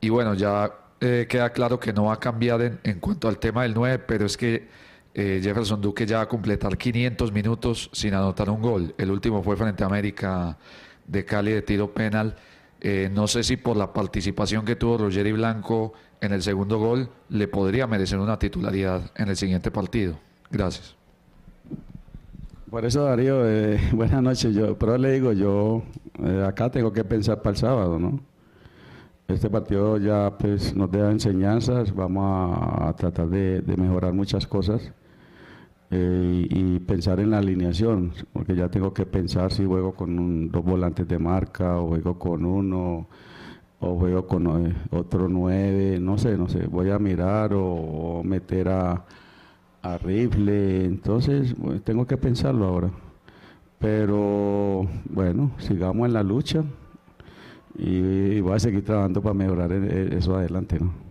Y bueno, ya queda claro que no va a cambiar en cuanto al tema del 9, pero es que Jefferson Duque ya va a completar 500 minutos sin anotar un gol. El último fue frente a América de Cali de tiro penal. No sé si por la participación que tuvo Ruyery Blanco en el segundo gol le podría merecer una titularidad en el siguiente partido. Gracias. Por eso, Darío, buenas noches. Pero le digo, yo acá tengo que pensar para el sábado, ¿no? Este partido ya pues nos deja enseñanzas, vamos a tratar de mejorar muchas cosas y pensar en la alineación, porque ya tengo que pensar si juego con dos volantes de marca, o juego con uno, o juego con otro 9, no sé, voy a mirar o meter a Rifle, entonces pues, tengo que pensarlo ahora. Pero bueno, sigamos en la lucha. Y voy a seguir trabajando para mejorar eso adelante, ¿no?